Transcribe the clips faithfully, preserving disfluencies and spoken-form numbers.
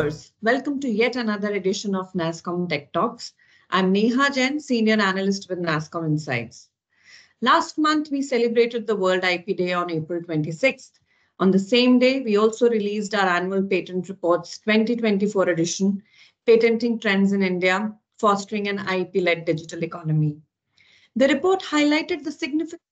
viewers, welcome to yet another edition of NASSCOM Tech Talks. I'm Neha Jain, Senior Analyst with NASSCOM Insights. Last month, we celebrated the World I P Day on April twenty-sixth. On the same day, we also released our annual Patent Reports twenty twenty-four edition, Patenting Trends in India, Fostering an I P-led Digital Economy. The report highlighted the significant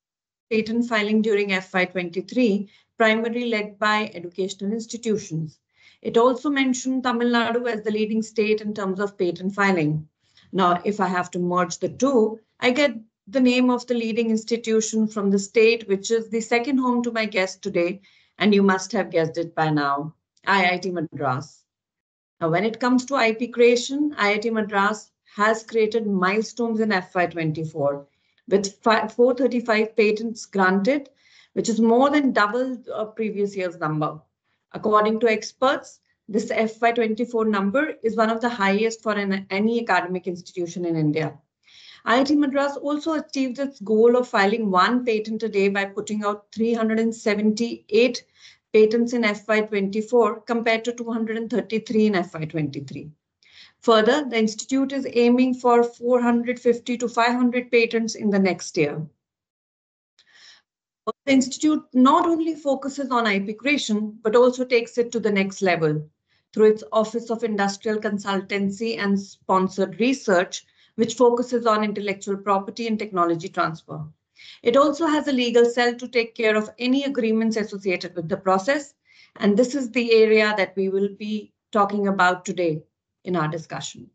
patent filing during F Y twenty-three, primarily led by educational institutions. It also mentioned Tamil Nadu as the leading state in terms of patent filing. Now, if I have to merge the two, I get the name of the leading institution from the state, which is the second home to my guest today, and you must have guessed it by now, I I T Madras. Now, when it comes to I P creation, I I T Madras has created milestones in F Y twenty-four, with four hundred thirty-five patents granted, which is more than double the previous year's number. According to experts, this F Y twenty-four number is one of the highest for an, any academic institution in India. I I T Madras also achieved its goal of filing one patent a day by putting out three hundred seventy-eight patents in F Y twenty-four compared to two hundred thirty-three in F Y twenty-three. Further, the institute is aiming for four hundred fifty to five hundred patents in the next year. The institute not only focuses on I P creation, but also takes it to the next level through its Office of Industrial Consultancy and Sponsored Research, which focuses on intellectual property and technology transfer. It also has a legal cell to take care of any agreements associated with the process, and this is the area that we will be talking about today in our discussion.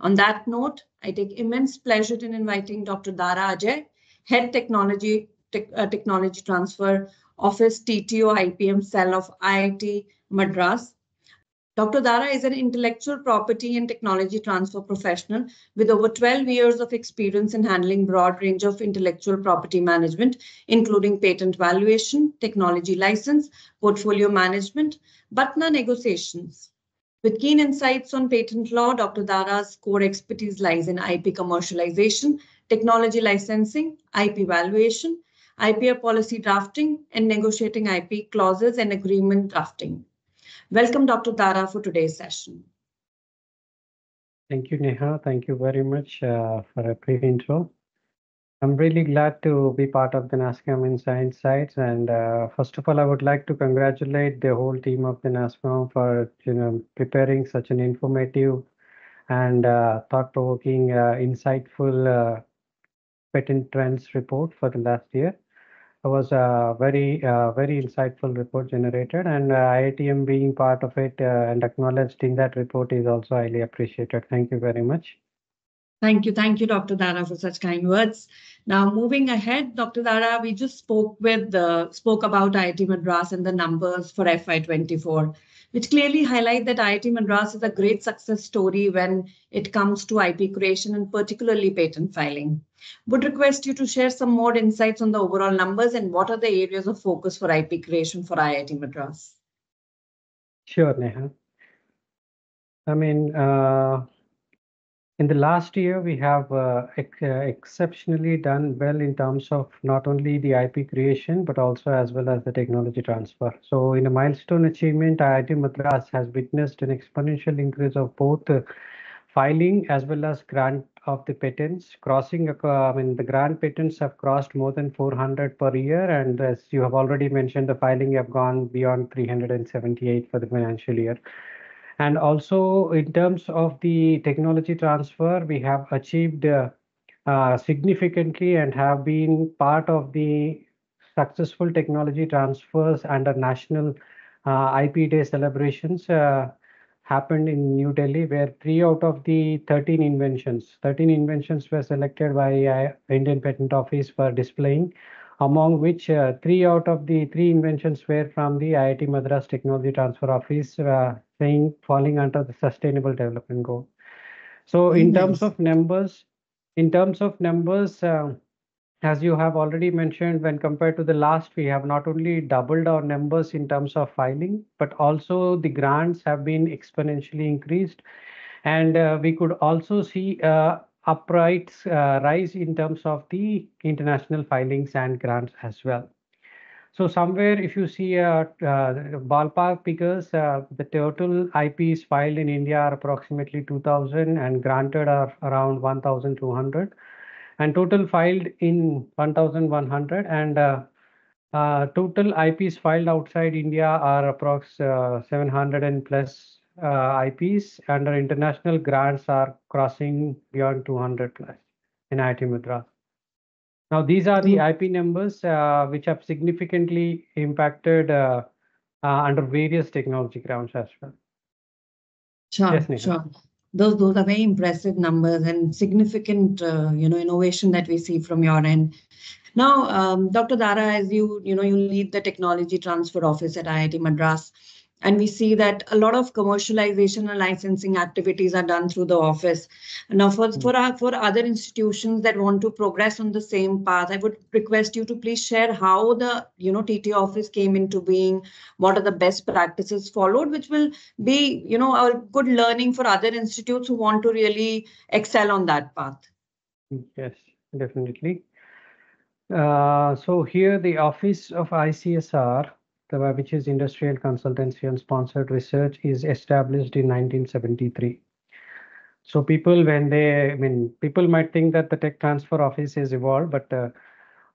On that note, I take immense pleasure in inviting Doctor Dara Ajay, Head Technology Te uh, Technology Transfer Office T T O I P M Cell of I I T Madras. Doctor Dara is an intellectual property and technology transfer professional with over twelve years of experience in handling broad range of intellectual property management, including patent valuation, technology license, portfolio management, BATNA negotiations. With keen insights on patent law, Doctor Dara's core expertise lies in I P commercialization, technology licensing, I P valuation, I P R policy drafting, and negotiating I P clauses and agreement drafting. Welcome, Doctor Dara, for today's session. Thank you, Neha. Thank you very much uh, for a brief intro. I'm really glad to be part of the NASSCOM Insights, and uh, first of all, I would like to congratulate the whole team of the NASSCOM for you know preparing such an informative and uh, thought-provoking, uh, insightful uh, patent trends report for the last year. It was a very, uh, very insightful report generated, and uh, I I T M being part of it uh, and acknowledged in that report is also highly appreciated. Thank you very much. Thank you. Thank you, Doctor Dara, for such kind words. Now, moving ahead, Doctor Dara, we just spoke with uh, spoke about I I T Madras and the numbers for F Y twenty-four, which clearly highlight that I I T Madras is a great success story when it comes to I P creation and particularly patent filing. Would request you to share some more insights on the overall numbers and what are the areas of focus for I P creation for I I T Madras? Sure, Neha. I mean, uh... in the last year, we have uh, ex exceptionally done well in terms of not only the I P creation, but also as well as the technology transfer. So in a milestone achievement, I I T Madras has witnessed an exponential increase of both uh, filing as well as grant of the patents, crossing, uh, I mean, the grant patents have crossed more than four hundred per year. And as you have already mentioned, the filing have gone beyond three hundred seventy-eight for the financial year. And also, in terms of the technology transfer, we have achieved uh, uh, significantly and have been part of the successful technology transfers under national uh, I P Day celebrations uh, happened in New Delhi, where three out of the thirteen inventions, thirteen inventions were selected by uh, Indian Patent Office for displaying, among which uh, three out of the three inventions were from the I I T Madras Technology Transfer Office, uh, saying, falling under the Sustainable Development Goal. So in nice. terms of numbers, in terms of numbers, uh, as you have already mentioned, when compared to the last, we have not only doubled our numbers in terms of filing, but also the grants have been exponentially increased. And uh, we could also see uh, upright uh, rise in terms of the international filings and grants as well. So somewhere, if you see uh, uh, ballpark figures, uh, the total I Ps filed in India are approximately two thousand and granted are around one thousand two hundred, and total filed in one thousand one hundred, and uh, uh, total I Ps filed outside India are approx uh, seven hundred and plus uh, I Ps, and our international grants are crossing beyond two hundred plus in I I T Madras. Now, these are the I P numbers uh, which have significantly impacted uh, uh, under various technology grounds as well. Sure, yes, sure. Those, those are very impressive numbers and significant, uh, you know, innovation that we see from your end. Now, um, Doctor Dara, as you, you know, you lead the Technology Transfer Office at I I T Madras, and we see that a lot of commercialization and licensing activities are done through the office. Now, for, for, our, for other institutions that want to progress on the same path, I would request you to please share how the you know T T O office came into being, what are the best practices followed, which will be you know a good learning for other institutes who want to really excel on that path. Yes, definitely. Uh, so here, the office of I C S R, which is Industrial Consultancy and Sponsored Research, is established in nineteen seventy-three. So people, when they, I mean, people might think that the Tech Transfer Office has evolved, but uh,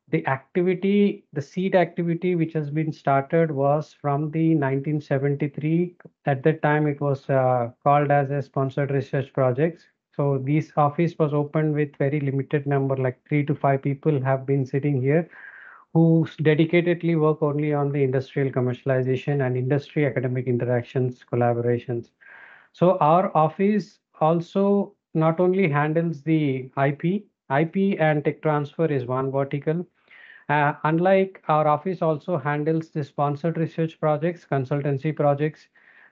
the activity, the seed activity which has been started was from the nineteen seventy-three. At that time, it was uh, called as a Sponsored Research Projects. So this office was opened with very limited number, like three to five people have been sitting here, who dedicatedly work only on the industrial commercialization and industry academic interactions, collaborations. So our office also not only handles the I P, I P and tech transfer is one vertical. Uh, unlike our office also handles the sponsored research projects, consultancy projects,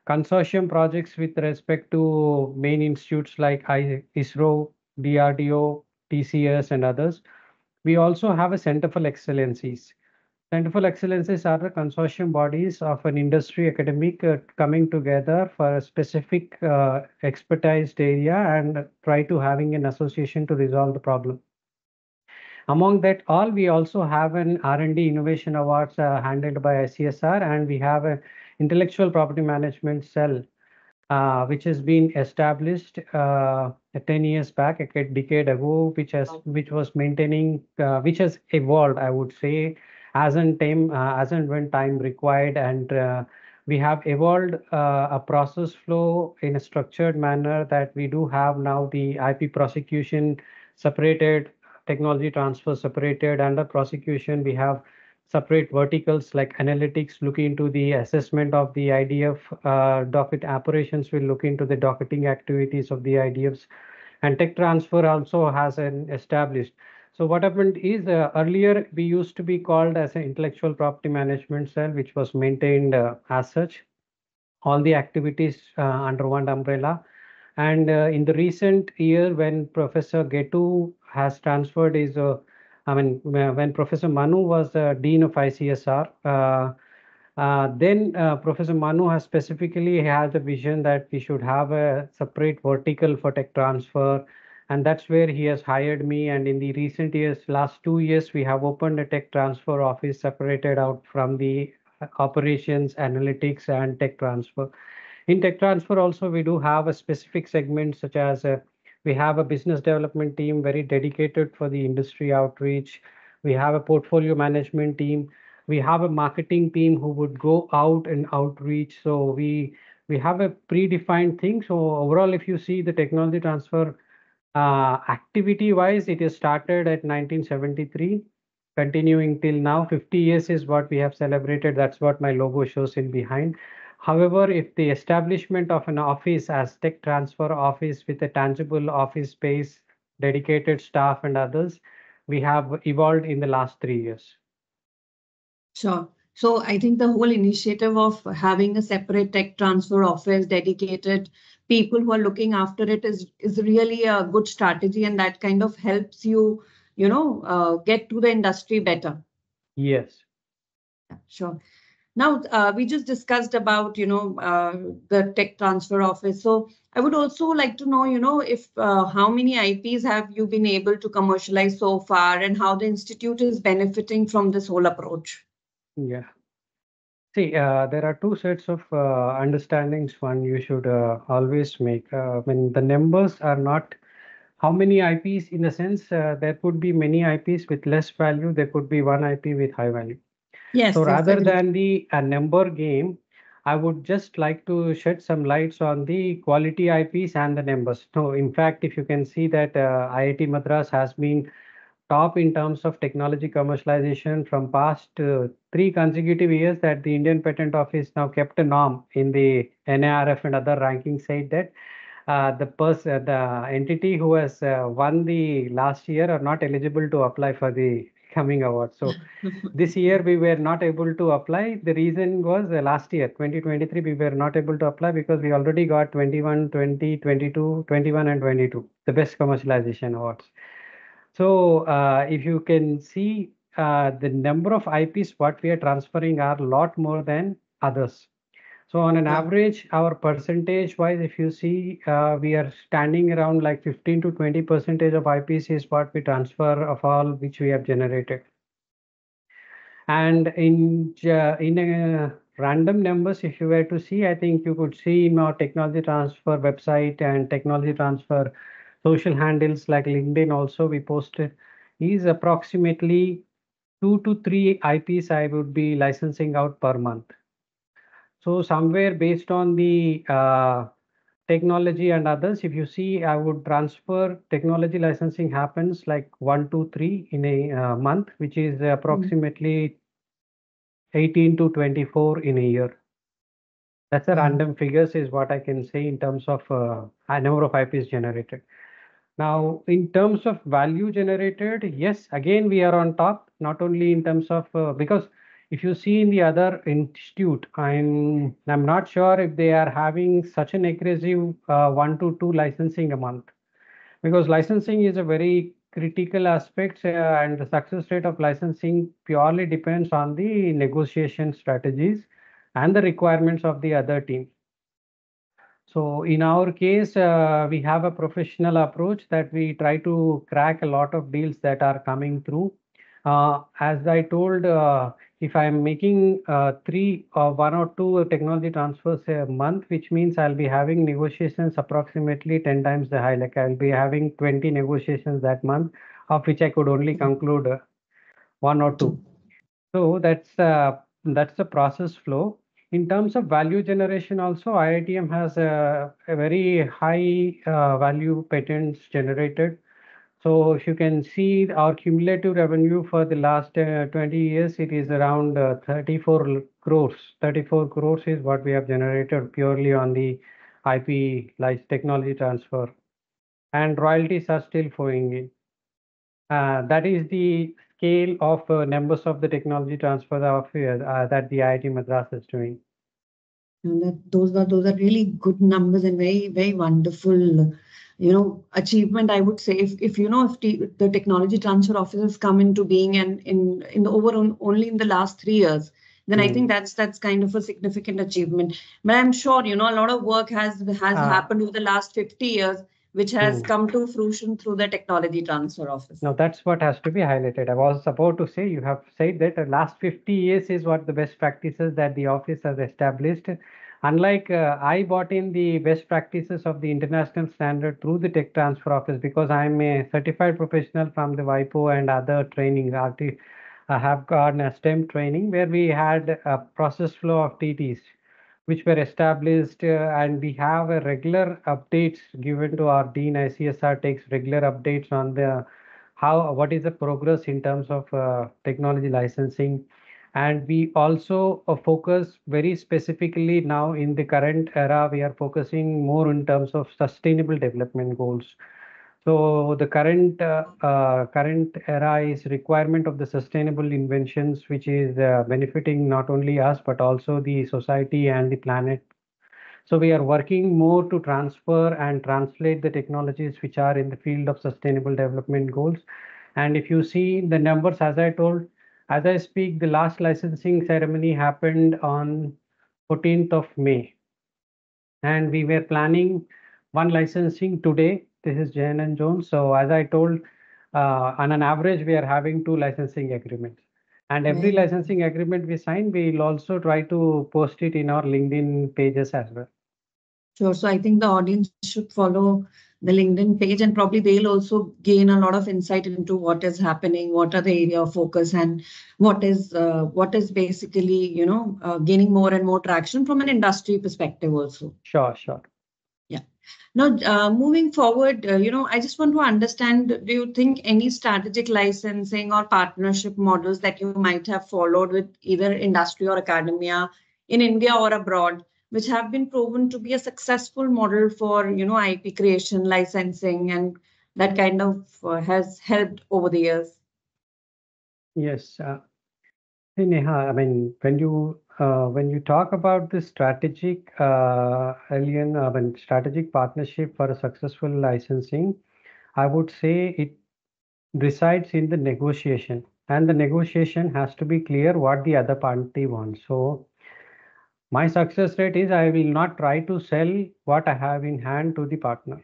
consortium projects with respect to main institutes like I S R O, D R D O, T C S and others. We also have a Center for Excellencies. Center for Excellencies are the consortium bodies of an industry academic uh, coming together for a specific uh, expertise area and try to having an association to resolve the problem. Among that all, we also have an R and D Innovation Awards uh, handled by I C S R, and we have an intellectual property management cell Uh, which has been established uh, ten years back, a decade ago, which has which was maintaining, uh, which has evolved, I would say, as and time uh, as and when time required, and uh, we have evolved uh, a process flow in a structured manner that we do have now the I P prosecution separated, technology transfer separated. Under prosecution, we have separate verticals like analytics, look into the assessment of the I D F, uh, docket operations will look into the docketing activities of the I D Fs, and tech transfer also has an established. So what happened is uh, earlier we used to be called as an intellectual property management cell, which was maintained uh, as such, all the activities uh, under one umbrella. And uh, in the recent year, when Professor Getu has transferred his uh, I mean, when Professor Manu was uh, Dean of I C S R, uh, uh, then uh, Professor Manu has specifically had the vision that we should have a separate vertical for tech transfer. And that's where he has hired me. And in the recent years, last two years, we have opened a tech transfer office separated out from the operations, analytics, and tech transfer. In tech transfer also, we do have a specific segment such as a we have a business development team very dedicated for the industry outreach. We have a portfolio management team. We have a marketing team who would go out and outreach. So we we have a predefined thing. So overall, if you see the technology transfer uh, activity-wise, it is started at nineteen seventy-three, continuing till now. fifty years is what we have celebrated. That's what my logo shows in behind. However, if the establishment of an office as tech transfer office with a tangible office space, dedicated staff and others, we have evolved in the last three years. Sure. So I think the whole initiative of having a separate tech transfer office, dedicated people who are looking after it is, is really a good strategy, and that kind of helps you, you know, uh, get to the industry better. Yes. Sure. Now, uh, we just discussed about, you know, uh, the tech transfer office. So I would also like to know, you know, if uh, how many I Ps have you been able to commercialize so far, and how the institute is benefiting from this whole approach? Yeah. See, uh, there are two sets of uh, understandings. One, you should uh, always make. Uh, I mean, the numbers are not how many I Ps in a sense. Uh, there could be many I Ps with less value. There could be one I P with high value. Yes. So rather exactly. than the uh, number game, I would just like to shed some lights on the quality I Ps and the numbers. So in fact, if you can see that uh, I I T Madras has been top in terms of technology commercialization from past uh, three consecutive years, that the Indian Patent Office now kept a norm in the N A R F and other ranking site that uh, the person, uh, the entity who has uh, won the last year are not eligible to apply for the coming award. So this year we were not able to apply. The reason was uh, last year, twenty twenty-three, we were not able to apply because we already got twenty-one, twenty, twenty-two, twenty-one and twenty-two, the best commercialization awards. So uh, if you can see uh, the number of I Ps, what we are transferring are a lot more than others. So on an average, our percentage wise, if you see, uh, we are standing around like fifteen to twenty percentage of I Ps is what we transfer of all which we have generated. And in, uh, in a random numbers, if you were to see, I think you could see in our technology transfer website and technology transfer social handles like LinkedIn also we posted, is approximately two to three I Ps I would be licensing out per month. So somewhere based on the uh, technology and others, if you see, I would transfer technology licensing happens like one, two, three in a uh, month, which is approximately mm-hmm. eighteen to twenty-four in a year. That's a random figures is what I can say in terms of uh, number of I Ps generated. Now, in terms of value generated, yes, again, we are on top, not only in terms of, uh, because if you see in the other institute, I'm, I'm not sure if they are having such an aggressive uh, one to two licensing a month, because licensing is a very critical aspect uh, and the success rate of licensing purely depends on the negotiation strategies and the requirements of the other team. So in our case, uh, we have a professional approach that we try to crack a lot of deals that are coming through. Uh, as I told, uh, if I'm making uh, three or one or two technology transfers a month, which means I'll be having negotiations approximately ten times the high. Like I'll be having twenty negotiations that month, of which I could only conclude uh, one or two. So that's uh, that's the process flow. In terms of value generation also, I I T M has a, a very high uh, value patents generated. So if you can see our cumulative revenue for the last uh, twenty years, it is around uh, thirty-four crores. thirty-four crores is what we have generated purely on the I P like technology transfer. And royalties are still flowing in. Uh, that is the scale of uh, numbers of the technology transfer of, uh, that the I I T Madras is doing. And that, those are those are really good numbers and very very wonderful, you know, achievement. I would say if, if you know if t the technology transfer offices come into being and in in the overall only in the last three years, then mm. I think that's that's kind of a significant achievement. But I'm sure you know a lot of work has has uh, happened over the last fifty years. Which has mm. come to fruition through the technology transfer office. Now that's what has to be highlighted. I was about to say, you have said that the last fifty years is what the best practices that the office has established. Unlike uh, I bought in the best practices of the international standard through the tech transfer office because I'm a certified professional from the WIPO and other training. I have gotten a STEM training where we had a process flow of T Ts. Which were established, uh, and we have a regular updates given to our dean. I C S R takes regular updates on the how what is the progress in terms of uh, technology licensing, and we also uh, focus very specifically now in the current era. We are focusing more in terms of sustainable development goals. So the current uh, uh, current era is requirement of the sustainable inventions, which is uh, benefiting not only us, but also the society and the planet. So we are working more to transfer and translate the technologies which are in the field of sustainable development goals. And if you see the numbers, as I told, as I speak, the last licensing ceremony happened on fourteenth of May. And we were planning one licensing today. This is Jain and Jones. So as I told, uh, on an average, we are having two licensing agreements. And every right. licensing agreement we sign, we'll also try to post it in our LinkedIn pages as well. Sure. So I think the audience should follow the LinkedIn page, and probably they'll also gain a lot of insight into what is happening, what are the area of focus, and what is uh, what is basically, you know, uh, gaining more and more traction from an industry perspective also. Sure, sure. Yeah. Now, uh, moving forward, uh, you know, I just want to understand, do you think any strategic licensing or partnership models that you might have followed with either industry or academia in India or abroad, which have been proven to be a successful model for, you know, I P creation, licensing, and that kind of uh, has helped over the years? Yes, uh, hey Neha, I mean, when you uh, when you talk about the strategic uh, alien, I mean, strategic partnership for a successful licensing, I would say it resides in the negotiation, and the negotiation has to be clear what the other party wants. So my success rate is I will not try to sell what I have in hand to the partner.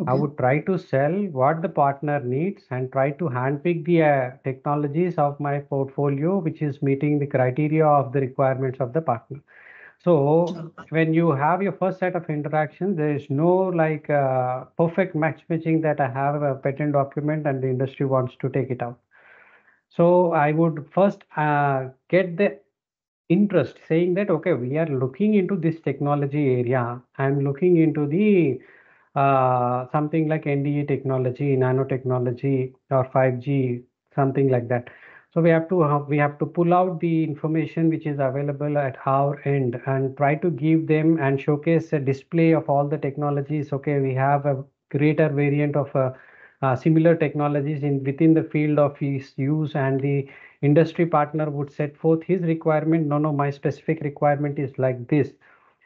Okay. I would try to sell what the partner needs and try to handpick the uh, technologies of my portfolio, which is meeting the criteria of the requirements of the partner. So when you have your first set of interactions, there is no like uh, perfect matchmaking that I have a patent document and the industry wants to take it out. So I would first uh, get the interest, saying that, okay, we are looking into this technology area. I'm looking into the uh, something like N D E technology, nanotechnology, or five G, something like that. So we have to uh, we have to pull out the information which is available at our end and try to give them and showcase a display of all the technologies. Okay, we have a greater variant of uh, uh, similar technologies in within the field of use, and the industry partner would set forth his requirement. No, no, my specific requirement is like this.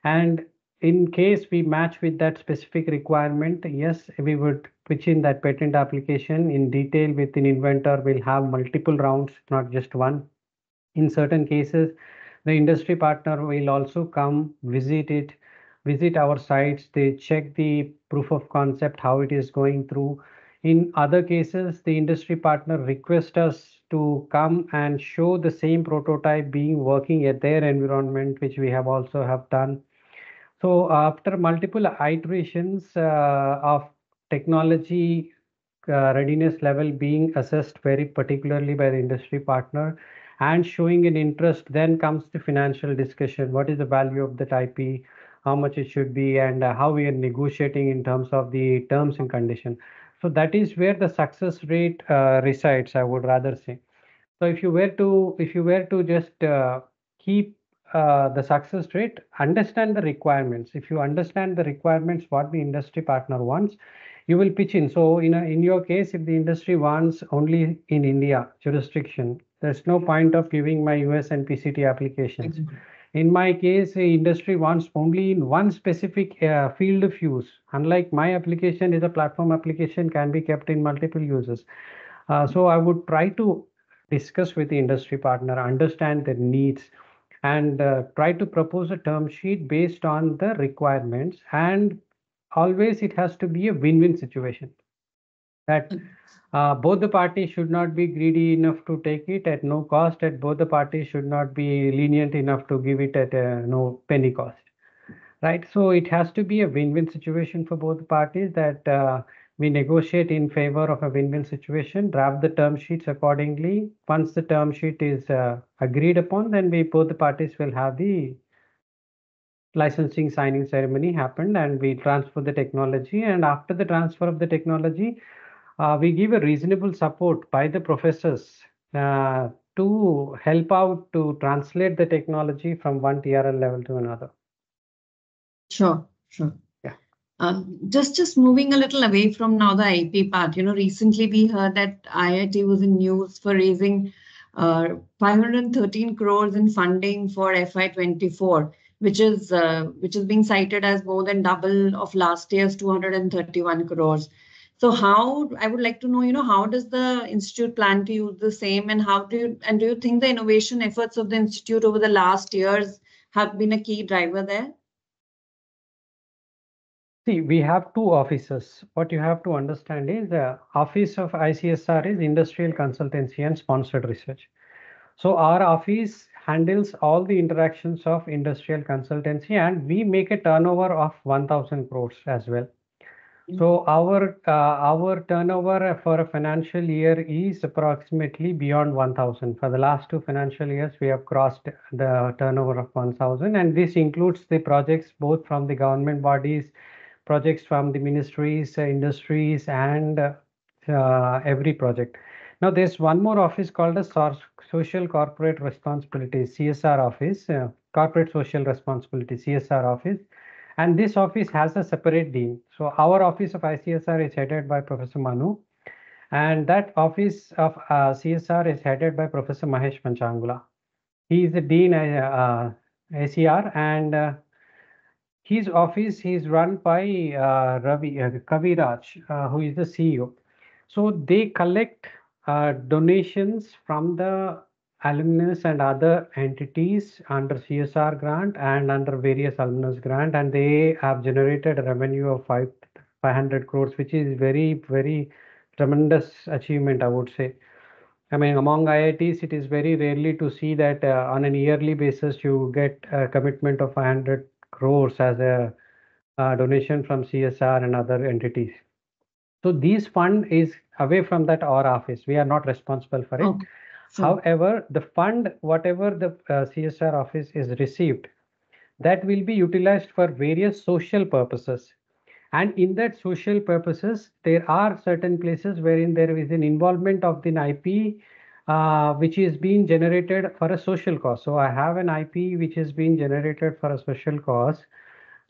And in case we match with that specific requirement, yes, we would pitch in that patent application in detail with an inventor. We'll have multiple rounds, not just one. In certain cases, the industry partner will also come visit it, visit our sites. They check the proof of concept, how it is going through. In other cases, the industry partner requests us to come and show the same prototype being working at their environment, which we have also have done. So after multiple iterations uh, of technology uh, readiness level being assessed very particularly by the industry partner and showing an interest, then comes the financial discussion. What is the value of that I P? How much it should be, and uh, how we are negotiating in terms of the terms and conditions. So that is where the success rate uh, resides, I would rather say. So if you were to, if you were to just uh, keep uh, the success rate, understand the requirements. If you understand the requirements, what the industry partner wants, you will pitch in. So in a, in your case, if the industry wants only in India jurisdiction, there's no point of giving my U S and P C T applications. Exactly. In my case, the industry wants only in one specific uh, field of use. Unlike my application is a platform application, can be kept in multiple uses. Uh, so I would try to discuss with the industry partner, understand their needs, and uh, try to propose a term sheet based on the requirements. And always it has to be a win-win situation. That uh, both the parties should not be greedy enough to take it at no cost, and both the parties should not be lenient enough to give it at uh, no penny cost, right? So it has to be a win-win situation for both parties, that uh, we negotiate in favor of a win-win situation, draft the term sheets accordingly. Once the term sheet is uh, agreed upon, then we both the parties will have the licensing signing ceremony happened, and we transfer the technology. And after the transfer of the technology, Uh, we give a reasonable support by the professors uh, to help out to translate the technology from one T R L level to another. Sure, sure. Yeah. Um, just, just moving a little away from now the I P part, you know, recently we heard that I I T was in news for raising uh, five hundred thirteen crores in funding for F Y twenty-four, which is uh, which is being cited as more than double of last year's two hundred thirty-one crores. So how, I would like to know, you know, how does the institute plan to use the same, and how do you, and do you think the innovation efforts of the institute over the last years have been a key driver there? See, we have two offices. What you have to understand is the office of I C S R is Industrial Consultancy and Sponsored Research. So our office handles all the interactions of industrial consultancy, and we make a turnover of one thousand crores as well. Mm-hmm. So our uh, our turnover for a financial year is approximately beyond one thousand. For the last two financial years, we have crossed the turnover of one thousand, and this includes the projects both from the government bodies, projects from the ministries, uh, industries, and uh, uh, every project. Now, there's one more office called the Social Corporate Responsibility, C S R office, uh, Corporate Social Responsibility, C S R office. And this office has a separate dean. So our office of I C S R is headed by Professor Manu. And that office of uh, C S R is headed by Professor Mahesh Manchangula. He is the dean at uh, A C R, and uh, his office is run by uh, Ravi uh, Kaviraj, uh, who is the C E O. So they collect Uh, donations from the alumnus and other entities under C S R grant and under various alumnus grant, and they have generated a revenue of five hundred crores, which is very, very tremendous achievement, I would say. I mean, among I I Ts, it is very rarely to see that uh, on an yearly basis, you get a commitment of five hundred crores as a uh, donation from C S R and other entities. So this fund is away from that our office. We are not responsible for it. Okay. So, however, the fund, whatever the uh, C S R office is received, that will be utilized for various social purposes. And in that social purposes, there are certain places wherein there is an involvement of the I P, uh, which is being generated for a social cause. So I have an I P which is being generated for a social cause.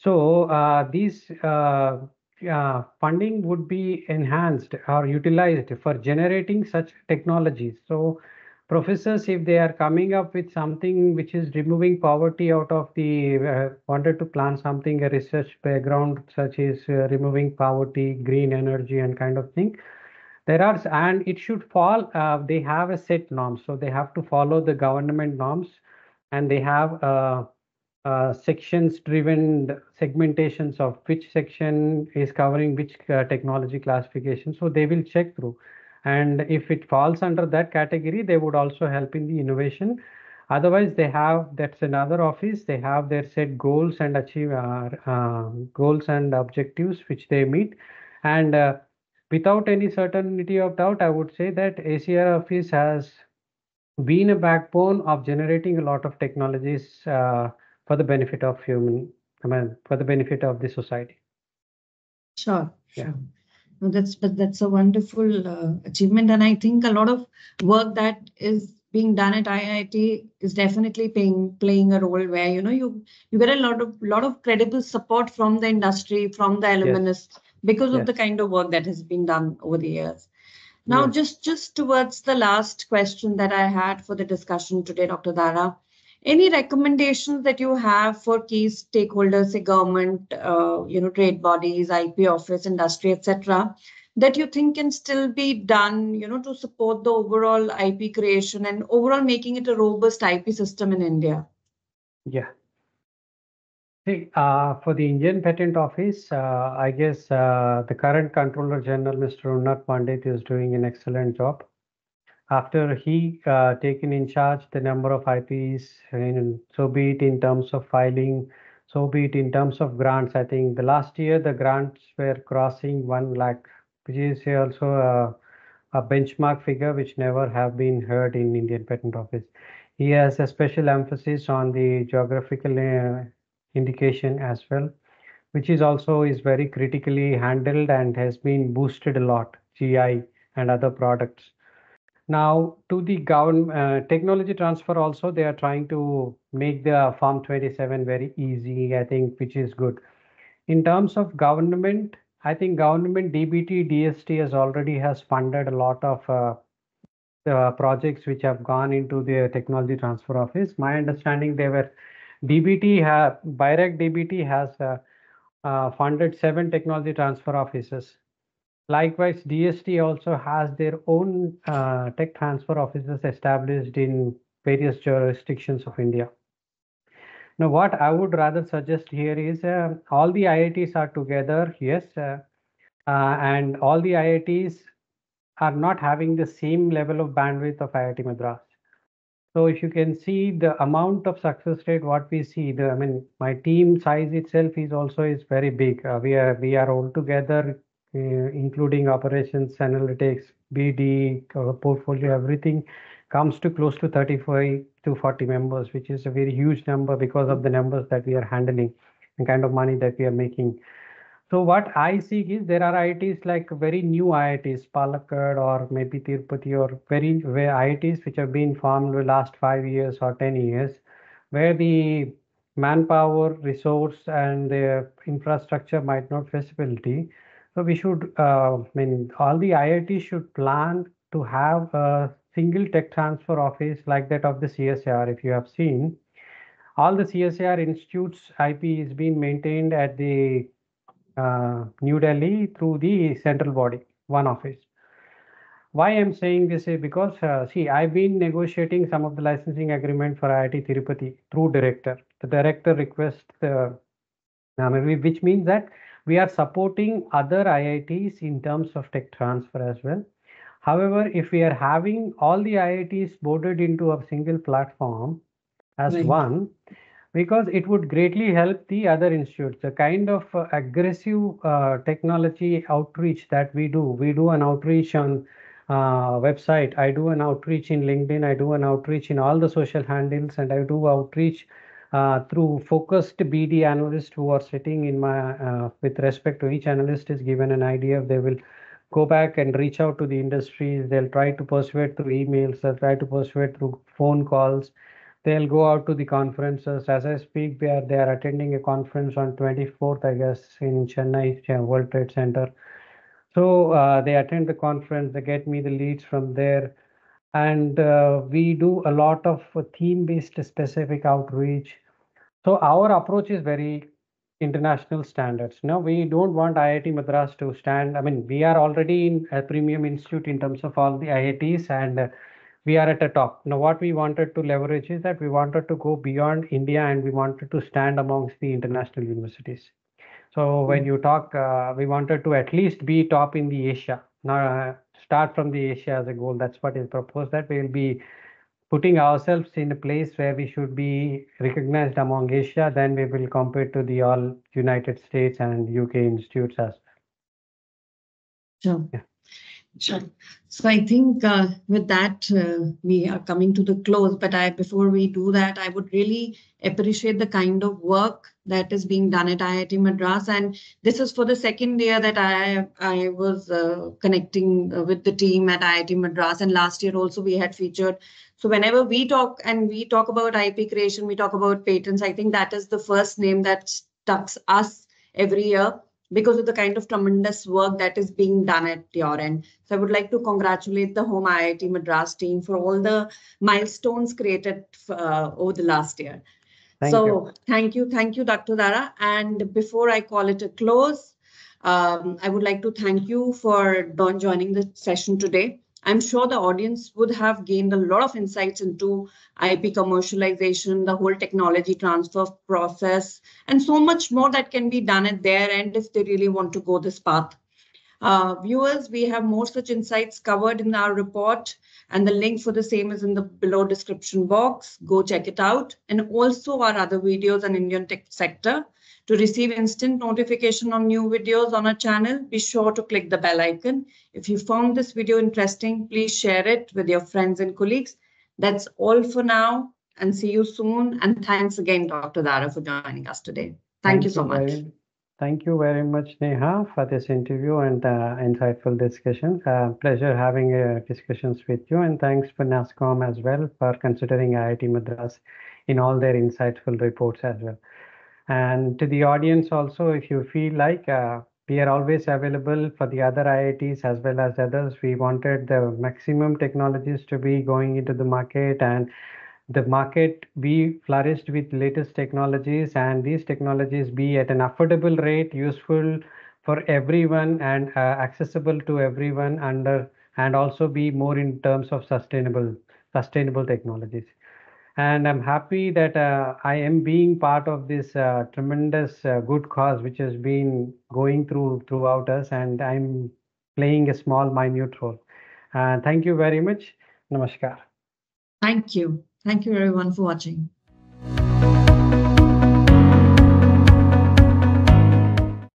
So uh, these uh, Uh, funding would be enhanced or utilized for generating such technologies. So professors, if they are coming up with something which is removing poverty out of the, uh, wanted to plan something, a research background such as uh, removing poverty, green energy and kind of thing. There are, and it should fall, uh, they have a set norm. So they have to follow the government norms, and they have uh, Uh, sections driven segmentations of which section is covering which uh, technology classification. So they will check through, and if it falls under that category, they would also help in the innovation. Otherwise, they have, that's another office, they have their set goals and achieve uh, uh, goals and objectives which they meet, and uh, without any certainty of doubt, I would say that A C R office has been a backbone of generating a lot of technologies uh, for the benefit of human, I mean, for the benefit of the society. Sure, yeah. Sure. No, that's, but that's a wonderful uh, achievement. And I think a lot of work that is being done at I I T is definitely paying, playing a role where, you know, you, you get a lot of, lot of credible support from the industry, from the alumnus, yes, because yes, of the kind of work that has been done over the years. Now, yes, just, just towards the last question that I had for the discussion today, Doctor Dara, any recommendations that you have for key stakeholders, say government, uh, you know, trade bodies, I P office, industry, et cetera, that you think can still be done, you know, to support the overall I P creation and overall making it a robust I P system in India? Yeah. See, uh, for the Indian Patent Office, uh, I guess uh, the current Controller General, Mister Unnat Pandit, is doing an excellent job. After he uh, taken in charge the number of I Ps, in, so be it in terms of filing, so be it in terms of grants, I think the last year the grants were crossing one lakh, which is also a, a benchmark figure which never have been heard in Indian Patent Office. He has a special emphasis on the geographical uh, indication as well, which is also is very critically handled and has been boosted a lot, G I and other products. Now, to the government uh, technology transfer also, they are trying to make the Form twenty-seven very easy, I think, which is good. In terms of government, I think government D B T, D S T has already has funded a lot of uh, uh, projects which have gone into the technology transfer office. My understanding, they were D B T, have, BIRAC D B T has uh, uh, funded seven technology transfer offices. Likewise, D S T also has their own uh, tech transfer offices established in various jurisdictions of India. Now, what I would rather suggest here is uh, all the I I Ts are together, yes, uh, uh, and all the I I Ts are not having the same level of bandwidth of I I T Madras. So if you can see the amount of success rate, what we see, the I mean, my team size itself is also is very big. Uh, we are we are all together, uh, including operations, analytics, B D, uh, portfolio, everything comes to close to thirty-five to forty members, which is a very huge number because of the numbers that we are handling and kind of money that we are making. So what I see is there are I I Ts like very new I I Ts, Palakkad or maybe Tirupati, or very where I I Ts which have been formed the last five years or ten years, where the manpower, resource and the infrastructure might not facility. So we should, uh, I mean, all the I I Ts should plan to have a single tech transfer office like that of the C S I R. If you have seen, all the C S I R institutes I P is being maintained at the Uh, New Delhi through the central body, one office. Why I'm saying this is because, uh, see, I've been negotiating some of the licensing agreement for I I T Tirupati through director. The director requests, uh, which means that we are supporting other I I Ts in terms of tech transfer as well. However, if we are having all the I I Ts boarded into a single platform as right. one, because it would greatly help the other institutes. The kind of uh, aggressive uh, technology outreach that we do, we do an outreach on uh, website, I do an outreach in LinkedIn, I do an outreach in all the social handles, and I do outreach uh, through focused B D analysts who are sitting in my, uh, with respect to each analyst is given an idea, they will go back and reach out to the industries, they'll try to persuade through emails, they'll try to persuade through phone calls, they'll go out to the conferences. As I speak, they are, they are attending a conference on twenty-fourth, I guess, in Chennai, World Trade Center. So uh, they attend the conference, they get me the leads from there. And uh, we do a lot of theme-based specific outreach. So our approach is very international standards. Now, we don't want I I T Madras to stand. I mean, we are already in a premium institute in terms of all the I I Ts, and uh, we are at the top. Now, what we wanted to leverage is that we wanted to go beyond India and we wanted to stand amongst the international universities. So mm-hmm. when you talk, uh, we wanted to at least be top in the Asia. Now, uh, start from the Asia as a goal. That's what is proposed, that we will be putting ourselves in a place where we should be recognized among Asia. Then we will compare to the all United States and U K institutes as well. Sure. Yeah. Sure. So I think uh, with that, uh, we are coming to the close. But I, before we do that, I would really appreciate the kind of work that is being done at I I T Madras. And this is for the second year that I, I was uh, connecting uh, with the team at I I T Madras. And last year also we had featured. So whenever we talk and we talk about I P creation, we talk about patents. I think that is the first name that sticks us every year, because of the kind of tremendous work that is being done at your end. So I would like to congratulate the home I I T Madras team for all the milestones created uh, over the last year. Thank so you. thank you. Thank you, Doctor Dara. And before I call it a close, um, I would like to thank you for joining the session today. I'm sure the audience would have gained a lot of insights into I P commercialization, the whole technology transfer process, and so much more that can be done at their end if they really want to go this path. Uh, viewers, we have more such insights covered in our report, and the link for the same is in the below description box. Go check it out. And also our other videos on Indian tech sector. To receive instant notification on new videos on our channel, be sure to click the bell icon. If you found this video interesting, please share it with your friends and colleagues. That's all for now, and see you soon. And thanks again, Doctor Dara, for joining us today. Thank, thank you so you much. Very, thank you very much, Neha, for this interview and uh, insightful discussion. Uh, pleasure having uh, discussions with you, and thanks for NASSCOM as well for considering I I T Madras in all their insightful reports as well. And to the audience also, if you feel like uh, we are always available for the other I I Ts as well as others, we wanted the maximum technologies to be going into the market, and the market be flourished with latest technologies, and these technologies be at an affordable rate, useful for everyone and uh, accessible to everyone under, and also be more in terms of sustainable, sustainable technologies. And I'm happy that uh, I am being part of this uh, tremendous uh, good cause which has been going through throughout us, and I'm playing a small minute role. Uh, thank you very much. Namaskar. Thank you. Thank you everyone for watching.